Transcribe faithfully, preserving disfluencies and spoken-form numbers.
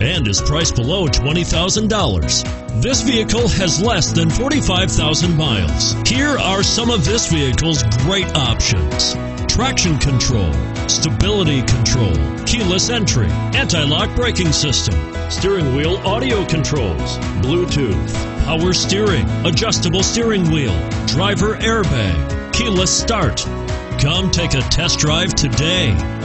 and is priced below twenty thousand dollars. This vehicle has less than forty-five thousand miles. Here are some of this vehicle's great options: traction control, stability control, keyless entry, anti-lock braking system, steering wheel audio controls, Bluetooth, power steering, adjustable steering wheel, driver airbag, keyless start. Come take a test drive today.